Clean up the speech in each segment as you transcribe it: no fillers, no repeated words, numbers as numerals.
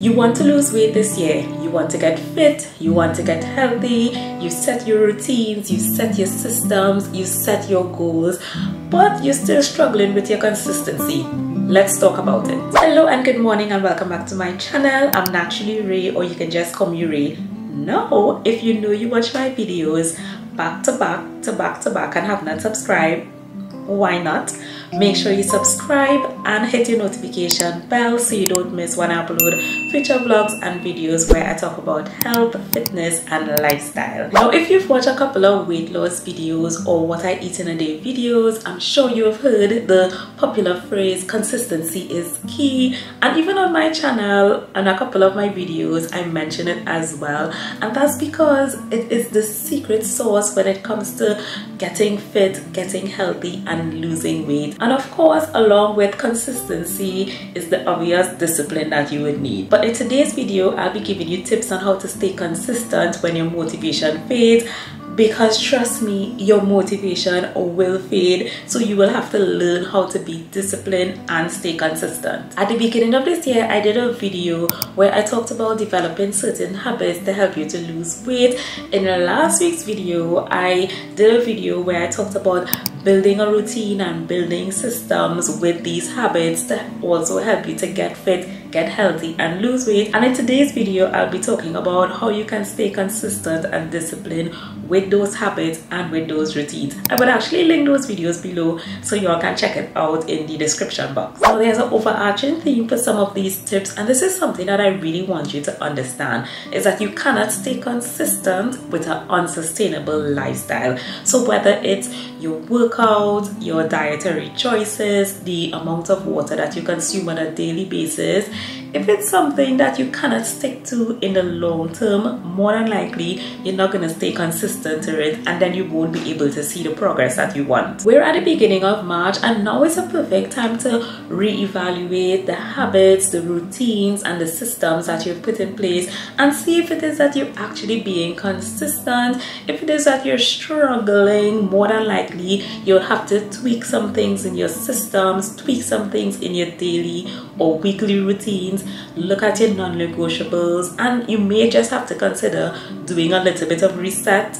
You want to lose weight this year, you want to get fit, you want to get healthy, you set your routines, you set your systems, you set your goals, but you're still struggling with your consistency. Let's talk about it. Hello and good morning and welcome back to my channel. I'm Naturally Ray, or you can just call me Ray. Now, if you know you watch my videos back to back to back to back and have not subscribed, why not? Make sure you subscribe and hit your notification bell so you don't miss when I upload future vlogs and videos where I talk about health, fitness and lifestyle. Now, if you've watched a couple of weight loss videos or what I eat in a day videos, I'm sure you have heard the popular phrase consistency is key, and even on my channel and a couple of my videos I mention it as well, and that's because it is the secret sauce when it comes to getting fit, getting healthy and losing weight. And of course, along with consistency is the obvious discipline that you would need. But in today's video, I'll be giving you tips on how to stay consistent when your motivation fades, because trust me, your motivation will fade, so you will have to learn how to be disciplined and stay consistent. At the beginning of this year, I did a video where I talked about developing certain habits to help you to lose weight. In the last week's video, I did a video where I talked about building a routine and building systems with these habits that also help you to get fit, get healthy and lose weight. And in today's video, I'll be talking about how you can stay consistent and disciplined with those habits and with those routines. I would actually link those videos below so you all can check it out in the description box. Now, there's an overarching theme for some of these tips, and this is something that I really want you to understand, is that you cannot stay consistent with an unsustainable lifestyle. So whether it's your workout, your dietary choices, the amount of water that you consume on a daily basis, if it's something that you cannot stick to in the long term, more than likely you're not going to stay consistent to it, and then you won't be able to see the progress that you want. We're at the beginning of March, and now is a perfect time to reevaluate the habits, the routines and the systems that you've put in place, and see if it is that you're actually being consistent. If it is that you're struggling, more than likely you'll have to tweak some things in your systems, tweak some things in your daily or weekly routines. Look at your non-negotiables, and you may just have to consider doing a little bit of reset,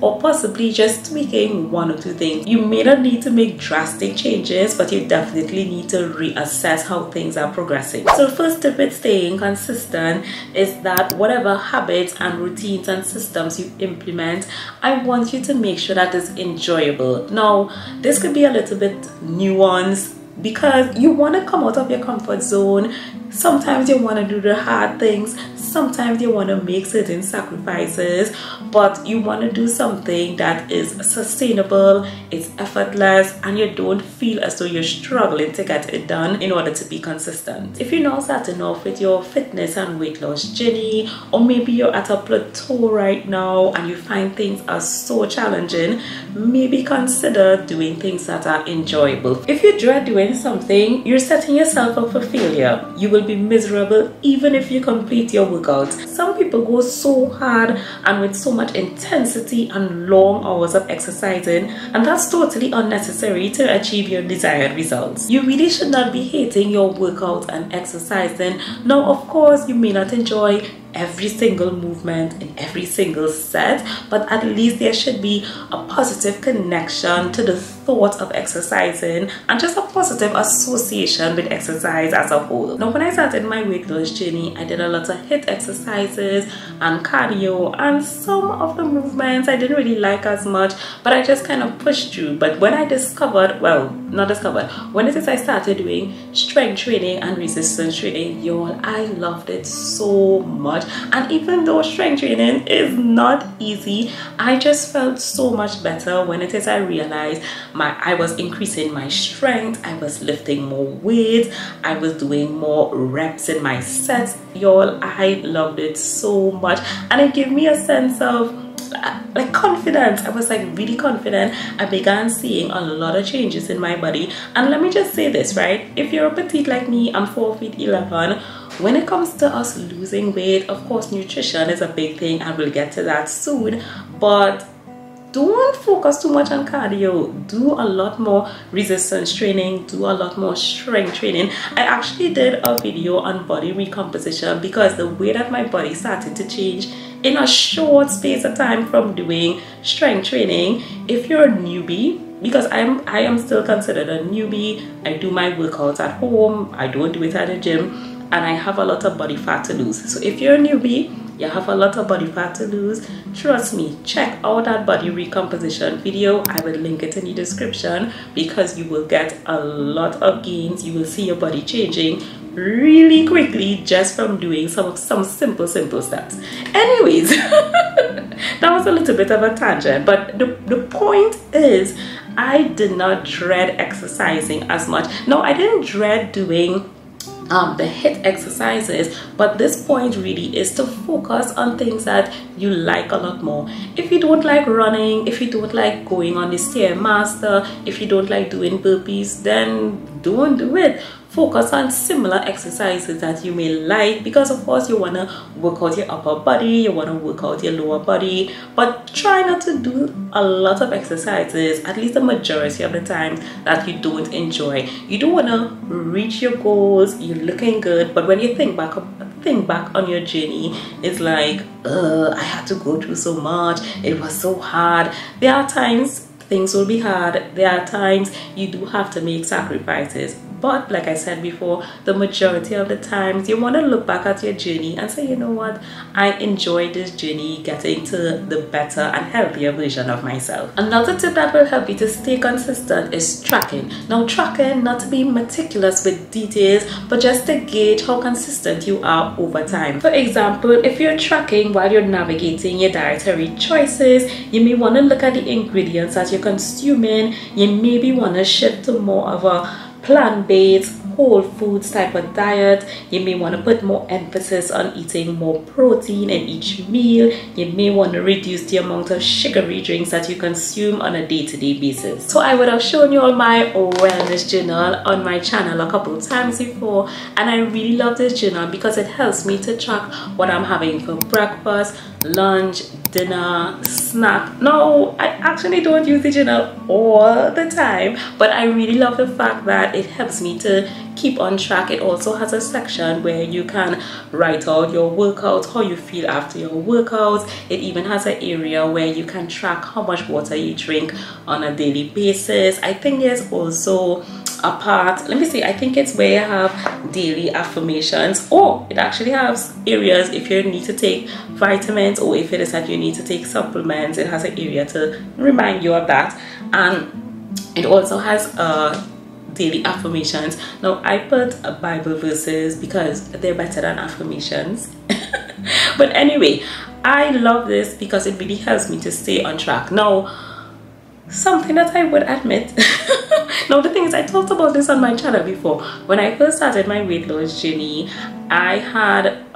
or possibly just tweaking one or two things. You may not need to make drastic changes, but you definitely need to reassess how things are progressing. So first tip with staying consistent is that whatever habits and routines and systems you implement, I want you to make sure that it's enjoyable. Now, this could be a little bit nuanced, because you want to come out of your comfort zone. Sometimes you want to do the hard things, sometimes you want to make certain sacrifices, but you want to do something that is sustainable, it's effortless, and you don't feel as though you're struggling to get it done in order to be consistent. If you're now starting off with your fitness and weight loss journey, or maybe you're at a plateau right now and you find things are so challenging, maybe consider doing things that are enjoyable. If you dread doing something, you're setting yourself up for failure. You will be miserable even if you complete your workout. Some people go so hard and with so much intensity and long hours of exercising, and that's totally unnecessary to achieve your desired results. You really should not be hating your workout and exercising. Now, of course, you may not enjoy every single movement in every single set, but at least there should be a positive connection to the thought of exercising and just a positive association with exercise as a whole. Now, when I started my weight loss journey, I did a lot of HIIT exercises and cardio, and some of the movements I didn't really like as much, but I just kind of pushed through. But when I discovered, well, not discovered, when it is I started doing strength training and resistance training, y'all, I loved it so much. And even though strength training is not easy, I just felt so much better when it is I realized I was increasing my strength, I was lifting more weight, I was doing more reps in my sets. Y'all, I loved it so much, and it gave me a sense of like confidence. I was like really confident. I began seeing a lot of changes in my body. And let me just say this, right? If you're a petite like me, I'm 4'11". When it comes to us losing weight, of course nutrition is a big thing and we'll get to that soon, but don't focus too much on cardio. Do a lot more resistance training, do a lot more strength training. I actually did a video on body recomposition because the way that my body started to change in a short space of time from doing strength training, if you're a newbie, because I am still considered a newbie, I do my workouts at home, I don't do it at the gym, and I have a lot of body fat to lose. So if you're a newbie, you have a lot of body fat to lose, trust me, check out that body recomposition video. I will link it in the description because you will get a lot of gains. You will see your body changing really quickly just from doing some simple steps. Anyways, that was a little bit of a tangent, but the point is I did not dread exercising as much. No, I didn't dread doing the HIIT exercises, but this point really is to focus on things that you like a lot more. If you don't like running, if you don't like going on the Stairmaster, if you don't like doing burpees, then don't do it. Focus on similar exercises that you may like, because of course you want to work out your upper body, you want to work out your lower body, but try not to do a lot of exercises, at least the majority of the time, that you don't enjoy. You don't want to reach your goals, you're looking good, but when you think back on your journey, it's like, I had to go through so much, it was so hard. There are times things will be hard, there are times you do have to make sacrifices. But like I said before, the majority of the times you want to look back at your journey and say, you know what, I enjoyed this journey getting to the better and healthier version of myself. Another tip that will help you to stay consistent is tracking. Now tracking, not to be meticulous with details, but just to gauge how consistent you are over time. For example, if you're tracking while you're navigating your dietary choices, you may want to look at the ingredients that you're consuming. You maybe want to shift to more of a plant-based, whole foods type of diet. You may want to put more emphasis on eating more protein in each meal. You may want to reduce the amount of sugary drinks that you consume on a day-to-day basis. So I would have shown you all my wellness journal on my channel a couple times before, and I really love this journal because it helps me to track what I'm having for breakfast, lunch, dinner, snack. No, I actually don't use the journal all the time, but I really love the fact that it helps me to keep on track. It also has a section where you can write out your workouts, how you feel after your workouts. It even has an area where you can track how much water you drink on a daily basis. I think there's also a part, let me see, I think it's where you have daily affirmations. Oh, it actually has areas if you need to take vitamins or if it is that you need to take supplements. It has an area to remind you of that, and it also has daily affirmations. Now I put Bible verses because they're better than affirmations. But anyway, I love this because it really helps me to stay on track. Now something that I would admit, now the thing is, I talked about this on my channel before. When I first started my weight loss journey, I had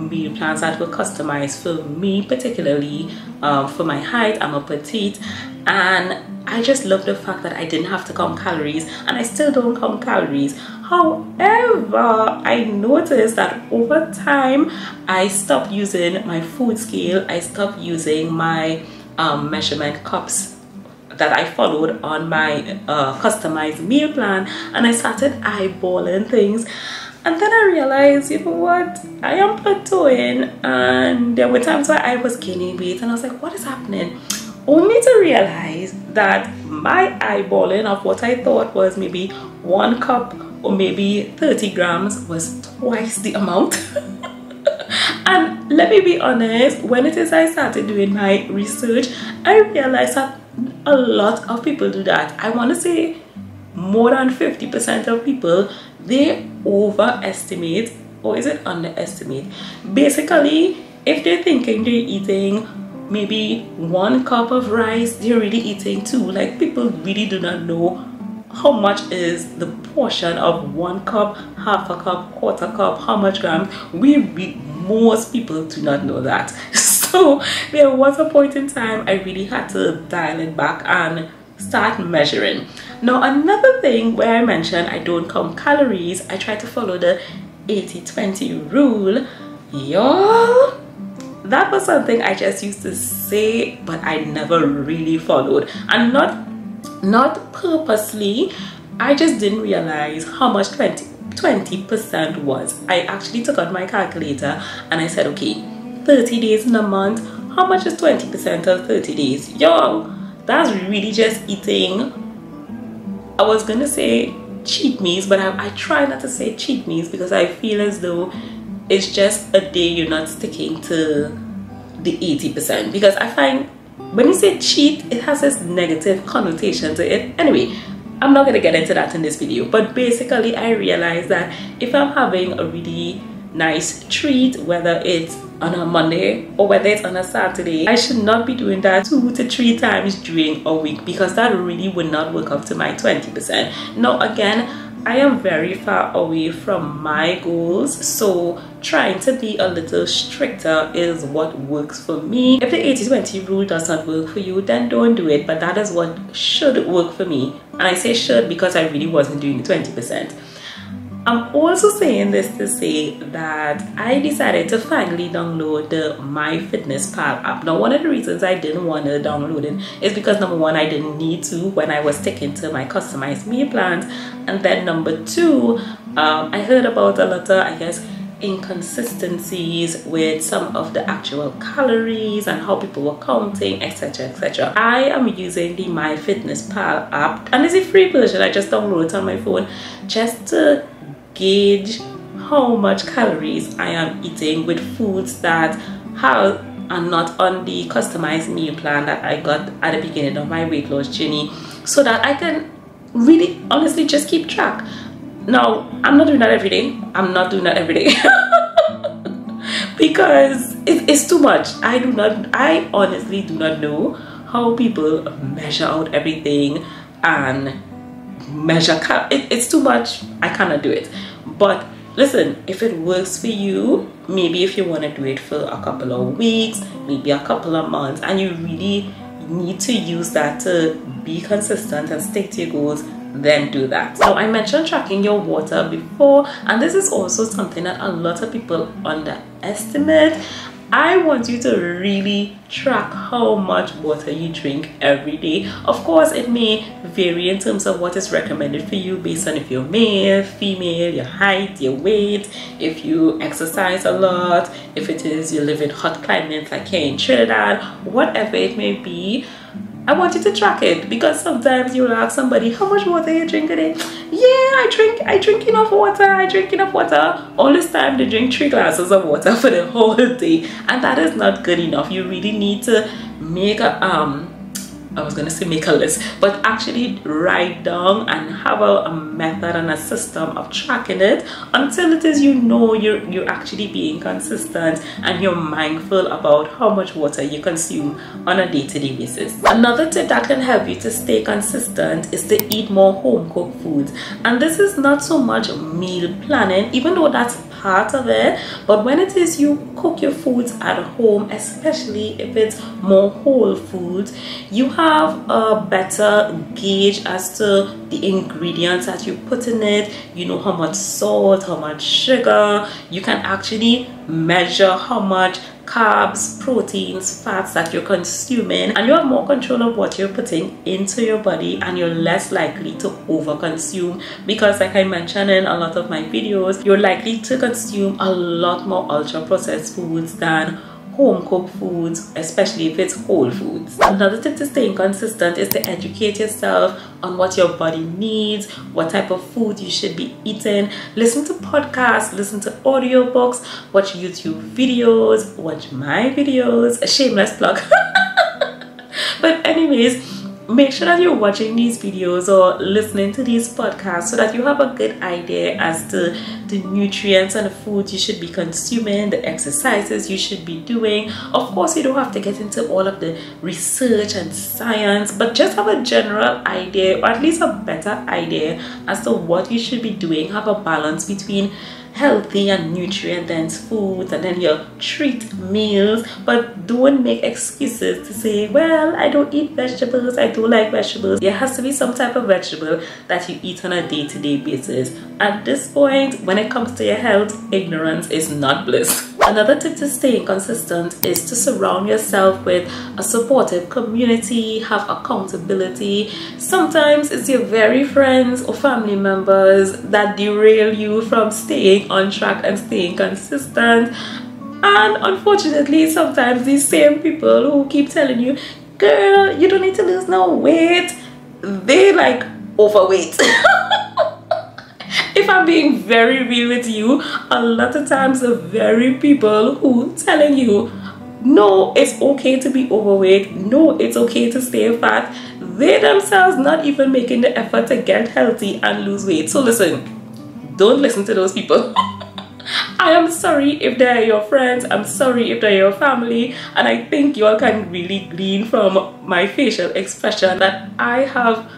meal plans that were customized for me, particularly for my height. I'm a petite, and I just love the fact that I didn't have to count calories, and I still don't count calories. However, I noticed that over time I stopped using my food scale, I stopped using my measurement cups that I followed on my customized meal plan, and I started eyeballing things. And then I realized, you know what, I am plateauing, and there were times where I was gaining weight and I was like, what is happening? Only to realize that my eyeballing of what I thought was maybe 1 cup or maybe 30 grams was twice the amount. And let me be honest, when it is I started doing my research, I realized that a lot of people do that. I want to say more than 50% of people, they overestimate, or is it underestimate? Basically, if they're thinking they're eating maybe 1 cup of rice, they're really eating 2. Like, people really do not know how much is the portion of 1 cup, half a cup, quarter cup, how much grams. Most people do not know that. So there was a point in time I really had to dial it back and start measuring. Now another thing where I mentioned I don't count calories, I try to follow the 80-20 rule. Y'all, that was something I just used to say, but I never really followed, and not purposely. I just didn't realize how much 20% was. I actually took out my calculator and I said, okay, 30 days in a month, how much is 20% of 30 days? Yo, that's really just eating, I was gonna say cheat meals, but I try not to say cheat meals because I feel as though it's just a day you're not sticking to the 80%, because I find when you say cheat, it has this negative connotation to it. Anyway, I'm not going to get into that in this video, but basically I realized that if I'm having a really nice treat, whether it's on a Monday or whether it's on a Saturday, I should not be doing that 2 to 3 times during a week, because that really would not work up to my 20%. Now again, I am very far away from my goals, so trying to be a little stricter is what works for me. If the 80-20 rule does not work for you, then don't do it, but that is what should work for me. And I say should because I really wasn't doing the 20%. I'm also saying this to say that I decided to finally download the MyFitnessPal app. Now, one of the reasons I didn't want to download it is because, number one, I didn't need to when I was sticking to my customized meal plans. And then number two, I heard about a lot of, I guess, inconsistencies with some of the actual calories and how people were counting, etc, etc. I am using the MyFitnessPal app, and it's a free version. I just downloaded it on my phone just to gauge how much calories I am eating with foods that are not on the customized meal plan that I got at the beginning of my weight loss journey, so that I can really honestly just keep track. Now, I'm not doing that every day. I'm not doing that every day because it's too much. I honestly do not know how people measure out everything and measure it's too much. I cannot do it. But listen, if it works for you, maybe if you want to do it for a couple of weeks, maybe a couple of months, and you really need to use that to be consistent and stick to your goals, then do that. So I mentioned tracking your water before, and this is also something that a lot of people underestimate. I want you to really track how much water you drink every day. Of course, it may vary in terms of what is recommended for you based on if you're male, female, your height, your weight, if you exercise a lot, if it is you live in hot climates like here in Trinidad, whatever it may be. I want you to track it, because sometimes you'll ask somebody, how much water you drink a day? Yeah, I drink enough water, All this time they drink 3 glasses of water for the whole day, and that is not good enough. You really need to make a, I was going to say make a list, but actually write down and have a method and a system of tracking it until it is, you know, you're actually being consistent and you're mindful about how much water you consume on a day-to-day basis. Another tip that can help you to stay consistent is to eat more home-cooked foods. And this is not so much meal planning, even though that's part of it, but when it is you cook your foods at home, especially if it's more whole foods, you have a better gauge as to the ingredients that you put in it. You know how much salt, how much sugar. You can actually measure how much carbs, proteins, fats that you're consuming, and you have more control of what you're putting into your body, and you're less likely to overconsume, because like I mentioned in a lot of my videos, you're likely to consume a lot more ultra processed foods than home cooked foods, especially if it's whole foods. Another tip to staying consistent is to educate yourself on what your body needs, what type of food you should be eating. Listen to podcasts, listen to audiobooks, watch YouTube videos, watch my videos. A shameless plug. But anyways, make sure that you're watching these videos or listening to these podcasts so that you have a good idea as to the nutrients and the foods you should be consuming, the exercises you should be doing. Of course, you don't have to get into all of the research and science, but just have a general idea, or at least a better idea as to what you should be doing. Have a balance between healthy and nutrient-dense foods and then your treat meals, but don't make excuses to say, well, I don't eat vegetables, I don't like vegetables. There has to be some type of vegetable that you eat on a day-to-day basis. At this point, when it comes to your health, ignorance is not bliss. Another tip to staying consistent is to surround yourself with a supportive community, have accountability. Sometimes it's your very friends or family members that derail you from staying on track and staying consistent. And unfortunately, sometimes these same people who keep telling you, girl, you don't need to lose no weight, they like overweight. If I'm being very real with you, a lot of times the very people who telling you, no, it's okay to be overweight, no, it's okay to stay fat, they themselves not even making the effort to get healthy and lose weight. So listen, don't listen to those people. I am sorry if they're your friends, I'm sorry if they're your family, and I think you all can really glean from my facial expression that I have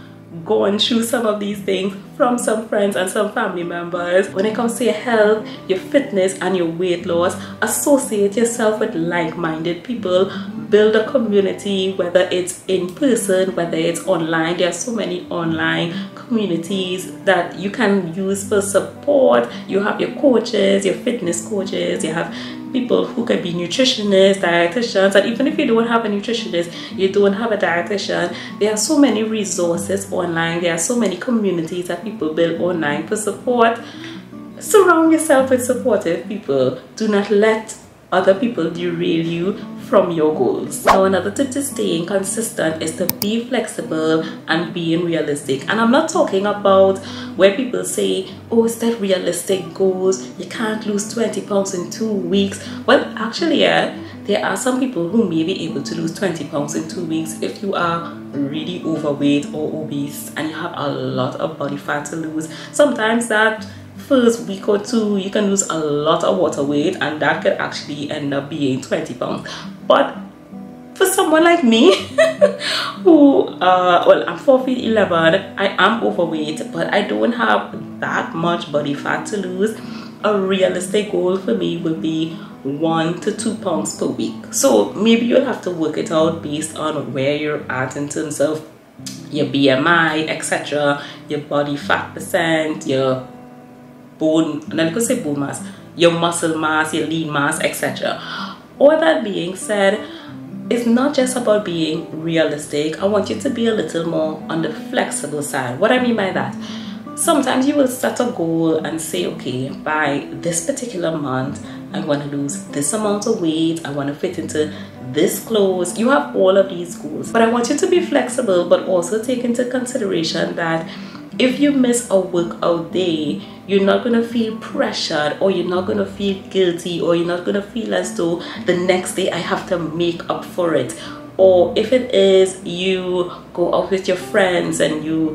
gone through some of these things from some friends and some family members. When it comes to your health, your fitness, and your weight loss, associate yourself with like-minded people. Build a community, whether it's in person, whether it's online. There are so many online communities that you can use for support. You have your coaches, your fitness coaches, you have people who can be nutritionists, dietitians, and even if you don't have a nutritionist, you don't have a dietitian, there are so many resources online, there are so many communities that people build online for support. Surround yourself with supportive people. Do not let other people derail you from your goals. Now, another tip to staying consistent is to be flexible and being realistic. And I'm not talking about where people say, oh, set realistic goals, you can't lose 20 pounds in 2 weeks. Well, actually, yeah, there are some people who may be able to lose 20 pounds in 2 weeks if you are really overweight or obese and you have a lot of body fat to lose. Sometimes that first week or two you can lose a lot of water weight, and that could actually end up being 20 pounds. But for someone like me who well, I'm 4 feet 11, I am overweight, but I don't have that much body fat to lose, a realistic goal for me would be 1 to 2 pounds per week. So maybe you'll have to work it out based on where you're at in terms of your BMI, etc., your body fat percent, your bone, and I could say bone mass, your muscle mass, your lean mass, etc. All that being said, it's not just about being realistic. I want you to be a little more on the flexible side. What I mean by that, sometimes you will set a goal and say, okay, by this particular month I want to lose this amount of weight, I want to fit into this clothes. You have all of these goals, but I want you to be flexible, but also take into consideration that if you miss a workout day, you're not going to feel pressured, or you're not going to feel guilty, or you're not going to feel as though the next day I have to make up for it. Or if it is you go out with your friends and you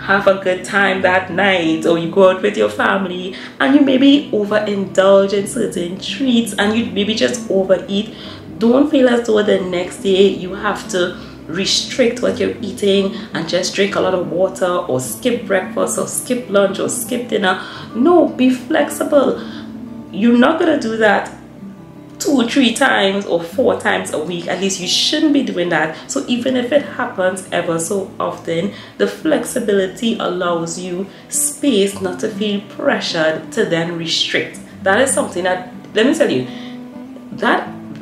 have a good time that night, or you go out with your family and you maybe overindulge in certain treats and you maybe just overeat, don't feel as though the next day you have to restrict what you're eating and just drink a lot of water or skip breakfast or skip lunch or skip dinner. No, be flexible. You're not gonna do that 2, 3 times or 4 times a week. At least you shouldn't be doing that. So even if it happens ever so often, the flexibility allows you space not to feel pressured to then restrict. That is something that, let me tell you,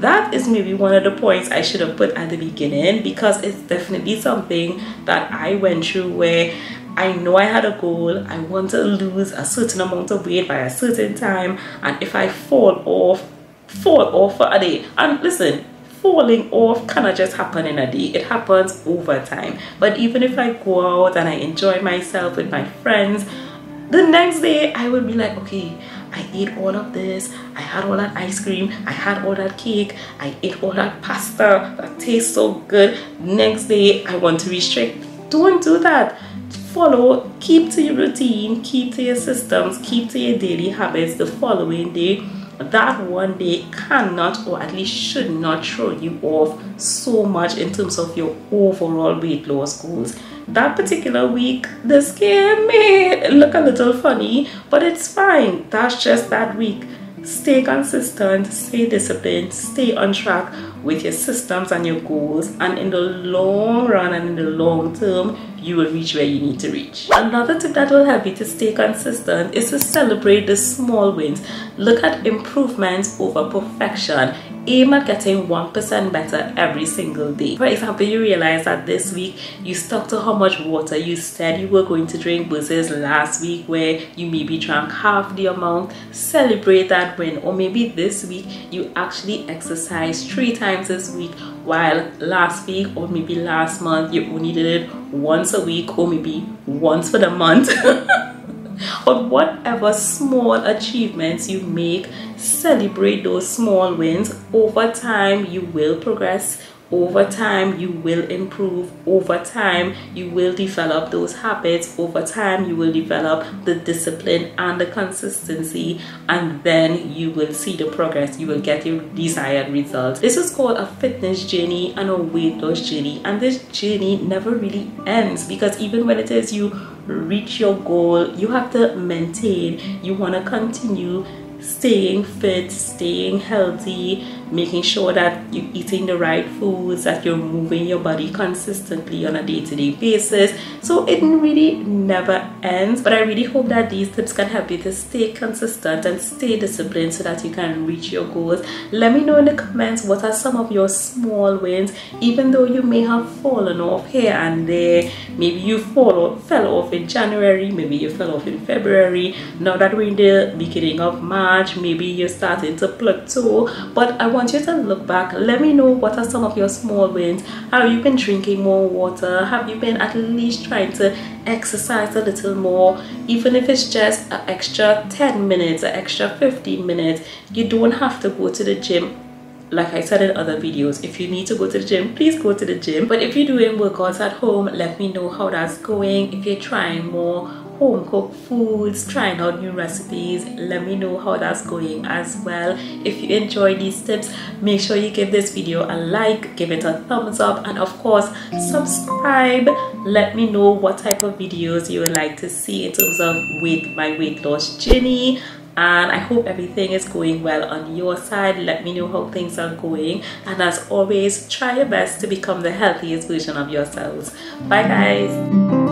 that is maybe one of the points I should have put at the beginning, because it's definitely something that I went through where I know I had a goal, I want to lose a certain amount of weight by a certain time, and if I fall off for a day, and listen, falling off cannot just happen in a day, it happens over time. But even if I go out and I enjoy myself with my friends, the next day I will be like, okay, I ate all of this, I had all that ice cream, I had all that cake, I ate all that pasta that tastes so good. Next day I want to restrict. Don't do that. Follow, keep to your routine, keep to your systems, keep to your daily habits. The following day, that one day cannot, or at least should not, throw you off so much in terms of your overall weight loss goals. That particular week the scale may look a little funny, but it's fine. That's just that week. Stay consistent, stay disciplined, stay on track. with your systems and your goals, and in the long run and in the long term, you will reach where you need to reach. Another tip that will help you to stay consistent is to celebrate the small wins. Look at improvements over perfection. Aim at getting 1% better every single day. For example, you realize that this week you stuck to how much water you said you were going to drink versus last week where you maybe drank half the amount. Celebrate that win. Or maybe this week you actually exercised 3 times this week, while last week or maybe last month you only did it once a week or maybe once for the month. But whatever small achievements you make, celebrate those small wins. Over time, you will progress. Over time, you will improve. Over time, you will develop those habits. Over time, you will develop the discipline and the consistency, and then you will see the progress. You will get your desired results. This is called a fitness journey and a weight loss journey, and this journey never really ends, because even when it is you reach your goal, you have to maintain. You want to continue staying fit, staying healthy, making sure that you're eating the right foods, that you're moving your body consistently on a day-to-day basis. So it really never ends. But I really hope that these tips can help you to stay consistent and stay disciplined so that you can reach your goals. Let me know in the comments, what are some of your small wins? Even though you may have fallen off here and there, maybe you fell off in January, maybe you fell off in February. Now that we're in the beginning of March, maybe you're starting to plateau, but I want you to look back. Let me know, what are some of your small wins? Have you been drinking more water? Have you been at least trying to exercise a little more? Even if it's just an extra 10 minutes, an extra 15 minutes, you don't have to go to the gym. Like I said in other videos, if you need to go to the gym, please go to the gym. But if you're doing workouts at home, let me know how that's going. If you're trying more home cooked foods, trying out new recipes, let me know how that's going as well. If you enjoy these tips, make sure you give this video a like, give it a thumbs up, and of course subscribe. Let me know what type of videos you would like to see in terms of my weight loss journey. And I hope everything is going well on your side. Let me know how things are going, and as always, try your best to become the healthiest version of yourselves. Bye guys.